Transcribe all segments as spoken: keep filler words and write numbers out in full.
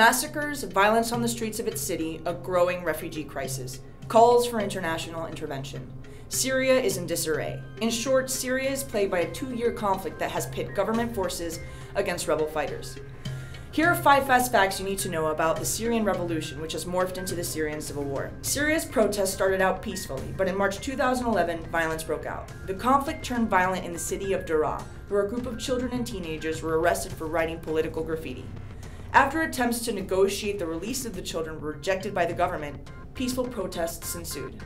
Massacres, violence on the streets of its city, a growing refugee crisis, calls for international intervention. Syria is in disarray. In short, Syria is plagued by a two-year conflict that has pit government forces against rebel fighters. Here are five fast facts you need to know about the Syrian revolution, which has morphed into the Syrian civil war. Syria's protests started out peacefully, but in March two thousand eleven, violence broke out. The conflict turned violent in the city of Daraa, where a group of children and teenagers were arrested for writing political graffiti. After attempts to negotiate the release of the children were rejected by the government, peaceful protests ensued.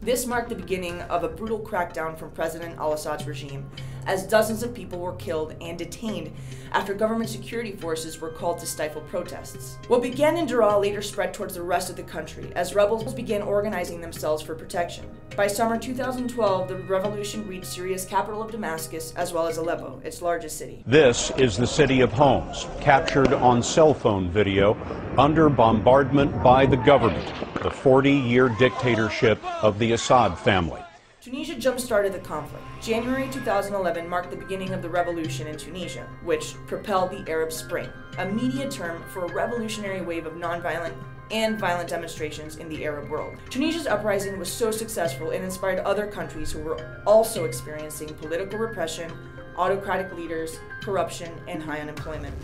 This marked the beginning of a brutal crackdown from President Al-Assad's regime, as dozens of people were killed and detained after government security forces were called to stifle protests. What began in Daraa later spread towards the rest of the country, as rebels began organizing themselves for protection. By summer two thousand twelve, the revolution reached Syria's capital of Damascus, as well as Aleppo, its largest city. This is the city of homes, captured on cell phone video, under bombardment by the government, the forty-year dictatorship of the Assad family. Tunisia jump-started the conflict. January two thousand eleven marked the beginning of the revolution in Tunisia, which propelled the Arab Spring, a media term for a revolutionary wave of nonviolent and violent demonstrations in the Arab world. Tunisia's uprising was so successful it inspired other countries who were also experiencing political repression, autocratic leaders, corruption, and high unemployment.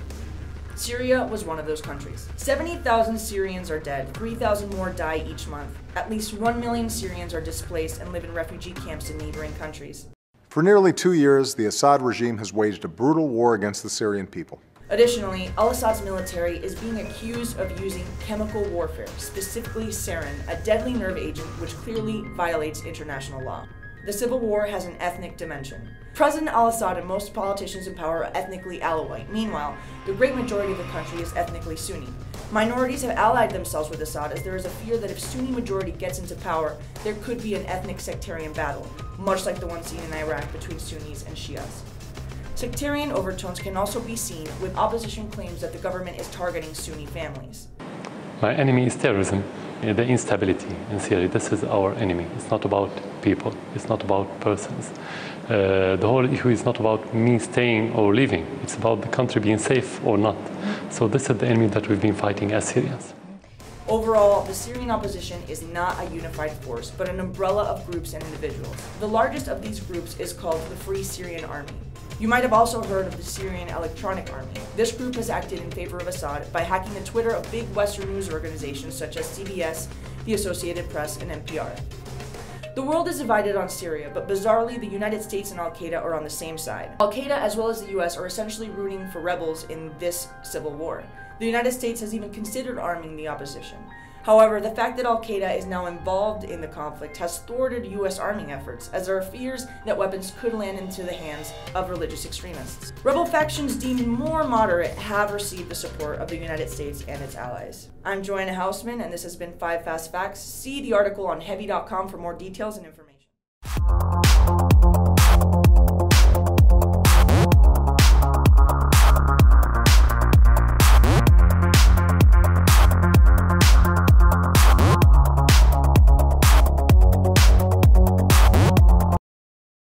Syria was one of those countries. seventy thousand Syrians are dead, three thousand more die each month. At least one million Syrians are displaced and live in refugee camps in neighboring countries. For nearly two years, the Assad regime has waged a brutal war against the Syrian people. Additionally, Al-Assad's military is being accused of using chemical warfare, specifically sarin, a deadly nerve agent which clearly violates international law. The civil war has an ethnic dimension. President al-Assad and most politicians in power are ethnically Alawite. Meanwhile, the great majority of the country is ethnically Sunni. Minorities have allied themselves with Assad, as there is a fear that if Sunni majority gets into power, there could be an ethnic sectarian battle, much like the one seen in Iraq between Sunnis and Shias. Sectarian overtones can also be seen with opposition claims that the government is targeting Sunni families. Our enemy is terrorism. The instability in Syria, this is our enemy. It's not about people, it's not about persons. Uh, the whole issue is not about me staying or leaving, it's about the country being safe or not. So this is the enemy that we've been fighting as Syrians. Overall, the Syrian opposition is not a unified force, but an umbrella of groups and individuals. The largest of these groups is called the Free Syrian Army. You might have also heard of the Syrian Electronic Army. This group has acted in favor of Assad by hacking the Twitter of big Western news organizations such as C B S, the Associated Press, and N P R. The world is divided on Syria, but bizarrely, the United States and Al-Qaeda are on the same side. Al-Qaeda, as well as the U S, are essentially rooting for rebels in this civil war. The United States has even considered arming the opposition. However, the fact that Al-Qaeda is now involved in the conflict has thwarted U S arming efforts, as there are fears that weapons could land into the hands of religious extremists. Rebel factions deemed more moderate have received the support of the United States and its allies. I'm Joanna Hausman, and this has been five Fast Facts. See the article on heavy dot com for more details and information.